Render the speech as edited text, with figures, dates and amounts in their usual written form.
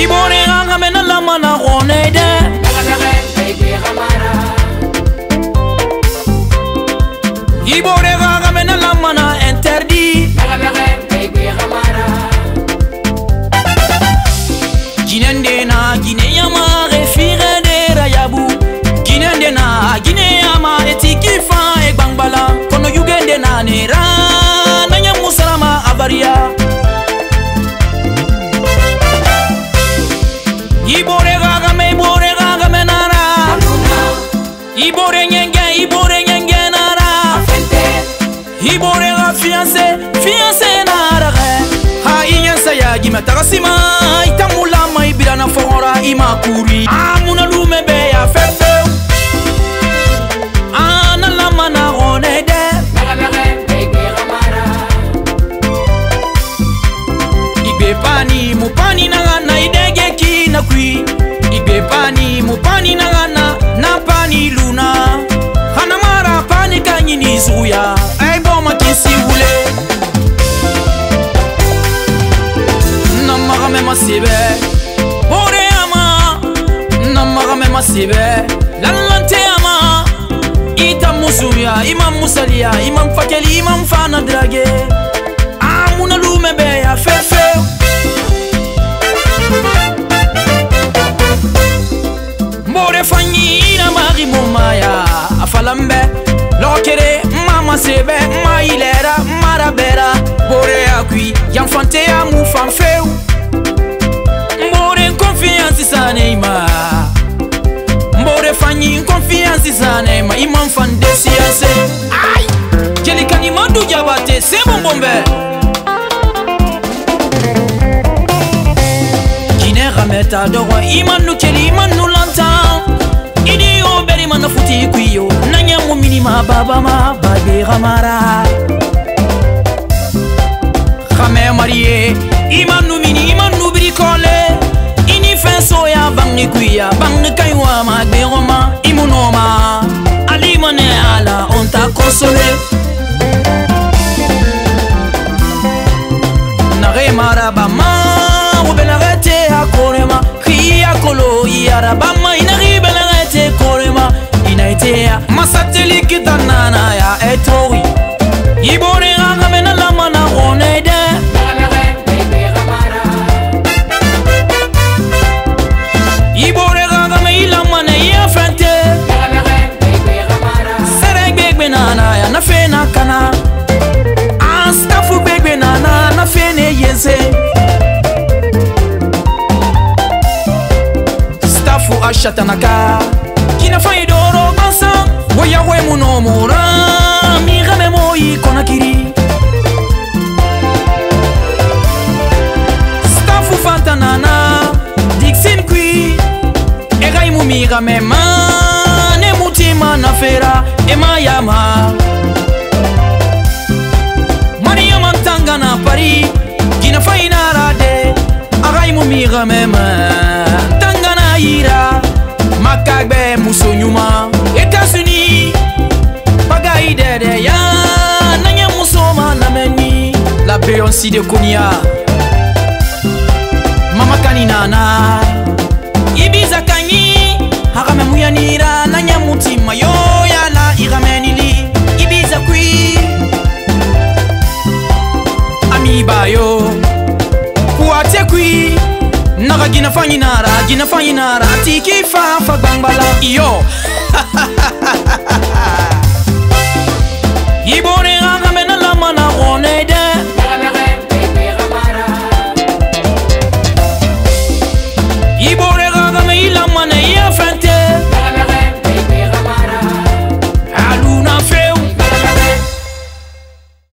Ibone hanga mena lama na oneide. Ibone hanga mena lama na interdit. Ginende na Guinea ma refire de rayabu. Ginende na Guinea ma etiki fa ekbangbala. Kono yugende na nera nanya musalama avaria. Ibore gaga me nara. Ibore nyenge nara. Ibore ga fiancé nara. Ha inyansa ya gimatarasima itamula mai birana fora imakuri. Amuna lume be ya fefe. Ana lama na onede. Ibe pani mupani na naidege kina kui. Pani mupani na gana na pani luna hana mara pani kanyi ni zuya ay boma kisi ule na magame masibe bore ama na magame masibe lalante ama ita musuya imam musalia imam fakeli imam fana drage amuna lume be ya fefe. Fanyi na mari momaya afalambe lokere mama sebe mailera marabera bore akui yanfante amu fanfeu mbore confiance sa neima mbore fanyi confiance sa neima imam fan desiase ay jelikani mandu jabate se bombombe kinera meta dogo iman nu keli iman nu lanta idio beri mana futi kuyo nanya mu minima baba ma babe ramara khame marie imanu mini imanu bricole ini fenso ya bangi kuya bangi kaiwa ma de roma imunoma alimane ala onta kosole nare maraba ma obenarete akorema kia kolo yaraba ma inari korema inaitea masateli kitanana ya etori ibore hanga mena lama na oneide ibore hanga me ilama na ya frente seregbegbe nana ya na fena kana astafu begbe nana na fene yense stafu ashatanaka kina faidoro bansa waya we munomura mi game moi konakiri stafu fantanana dixin qui egai mumi game ma ne mutima na fera e mayama maria mantanga na pari kina fainara de agai mumi game ma tanga na ira Makagbe musonyuma Etasuni Bagai dede ya Nanya musoma nameni La Beyoncé de Konya Mama kaninana Ibiza kanyi Harame muyanira Nanya mutima yo Yala iramenili Ibiza kui Amibayo Kuate kui Naga gina fanyinara, tiki fa fa bangbala iyo.